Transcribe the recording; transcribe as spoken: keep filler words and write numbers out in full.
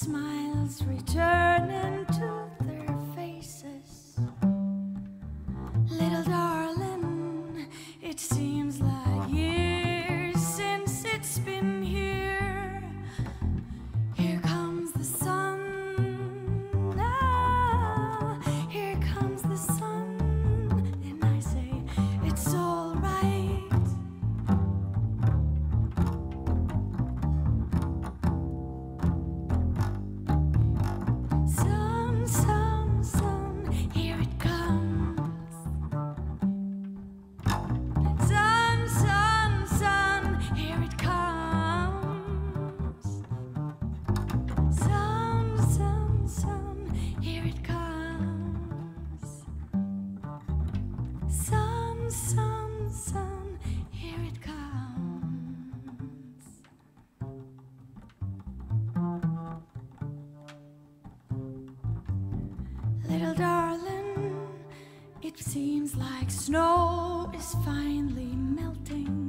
smiles returning to their faces. Little darling, it seems like years since it's been here. Here comes the sun, ah, here comes the sun. And I say, it's all right. Sun, sun, here it comes. Little darling, it seems like snow is finally melting.